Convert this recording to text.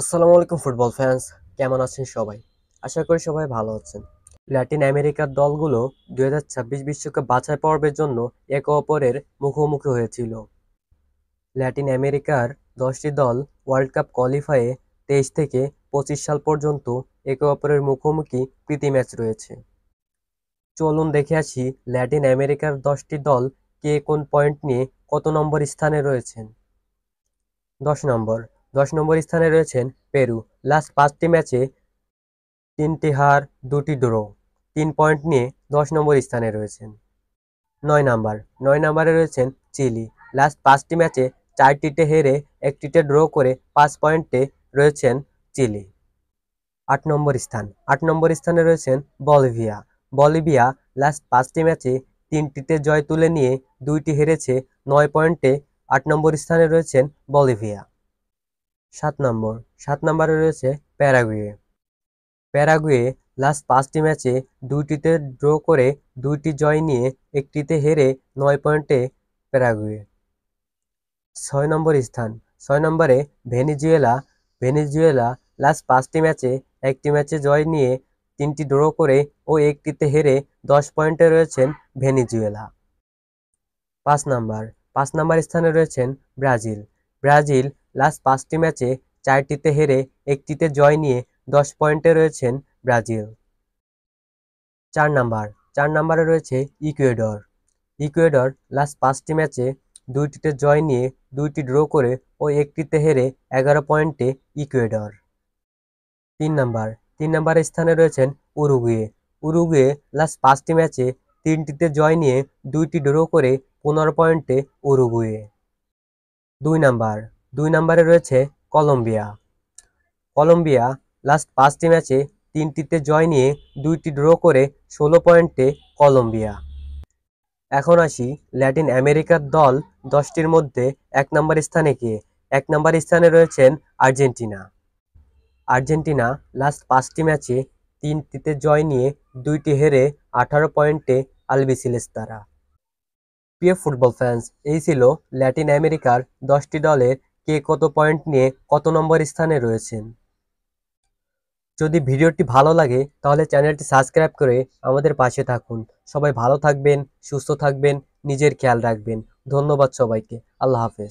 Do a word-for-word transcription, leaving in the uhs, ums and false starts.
আসসালামু আলাইকুম football fans, কেমন আছেন সবাই? আশা করি সবাই ভালো আছেন। ল্যাটিন আমেরিকার দলগুলো দুই হাজার ছাব্বিশ বিশ্বকাপ বাছাই পর্বের জন্য একে অপরের মুখোমুখি হয়েছিল। ল্যাটিন আমেরিকার দশটি দল ওয়ার্ল্ড কাপ কোয়ালিফাইয়ে তেইশ থেকে পঁচিশ সাল পর্যন্ত একে অপরের মুখোমুখি প্রীতি ম্যাচ রয়েছে। চলুন দেখে আসি ল্যাটিন আমেরিকার দশটি দল কে কোন পয়েন্ট নিয়ে কত নম্বর স্থানে রয়েছেন। দশ নম্বর দশ নম্বর স্থানে রয়েছেন পেরু। লাস্ট পাঁচটি ম্যাচে তিনটি হার, দুটি ড্র, তিন পয়েন্ট নিয়ে দশ নম্বর স্থানে রয়েছেন। নয় নম্বর নয় নম্বরে রয়েছেন চিলি। লাস্ট পাঁচটি ম্যাচে চারটিতে হেরে একটিতে ড্র করে পাঁচ পয়েন্টে রয়েছেন চিলি। আট নম্বর স্থান আট নম্বর স্থানে রয়েছেন বলিভিয়া। বলিভিয়া লাস্ট পাঁচটি ম্যাচে তিনটিতে জয় তুলে নিয়ে দুইটি হেরেছে, নয় পয়েন্টে আট নম্বর স্থানে রয়েছেন বলিভিয়া। সাত নম্বর সাত নম্বরে রয়েছে প্যারাগুয়ে। প্যারাগুয়ে লাস্ট পাঁচটি ম্যাচে দুইটিতে ড্র করে দুইটি জয় নিয়ে একটিতে হেরে নয় পয়েন্টে প্যারাগুয়ে। ছয় নম্বর স্থান ছয় নম্বরে ভেনিজুয়েলা। ভেনিজুয়েলা লাস্ট পাঁচটি ম্যাচে একটি ম্যাচে জয় নিয়ে তিনটি ড্র করে ও একটিতে হেরে দশ পয়েন্টে রয়েছেন ভেনিজুয়েলা। পাঁচ নম্বর পাঁচ নম্বর স্থানে রয়েছেন ব্রাজিল। ব্রাজিল লাস্ট পাঁচটি ম্যাচে চারটিতে হেরে একটিতে জয় নিয়ে দশ পয়েন্টে রয়েছেন ব্রাজিল। চার নম্বর চার নম্বরে রয়েছে ইকুয়েডর। ইকুয়েডর লাস্ট পাঁচটি ম্যাচে দুইটিতে জয় নিয়ে দুইটি ড্র করে ও একটিতে হেরে এগারো পয়েন্টে ইকুয়েডর। তিন নম্বর তিন নম্বরের স্থানে রয়েছেন উরুগুয়ে। উরুগুয়ে লাস্ট পাঁচটি ম্যাচে তিনটিতে জয় নিয়ে দুইটি ড্র করে পনেরো পয়েন্টে উরুগুয়ে। দুই নম্বর দুই নম্বরে রয়েছে কলম্বিয়া। কলম্বিয়া লাস্ট পাঁচটি ম্যাচে তিনটিতে জয় নিয়ে দুইটি ড্র করে ষোলো পয়েন্টে কলম্বিয়া। এখন আসি ল্যাটিন আমেরিকার দল দশটির মধ্যে এক নম্বর স্থানে কে। এক নম্বর স্থানে রয়েছেন আর্জেন্টিনা। আর্জেন্টিনা লাস্ট পাঁচটি ম্যাচে তিনটিতে জয় নিয়ে দুইটি হেরে আঠারো পয়েন্টে আল বিসিলেস্তারা। প্রিয় ফুটবল ফ্যান্স, এই ছিল ল্যাটিন আমেরিকার দশটি দলের কে কত পয়েন্ট নিয়ে কত নম্বর স্থানে রয়েছেন। যদি ভিডিওটি ভালো লাগে তাহলে চ্যানেলটি সাবস্ক্রাইব করে আমাদের পাশে থাকুন। সবাই ভালো থাকবেন, সুস্থ থাকবেন, নিজের খেয়াল রাখবেন। ধন্যবাদ সবাইকে। আল্লাহ হাফেজ।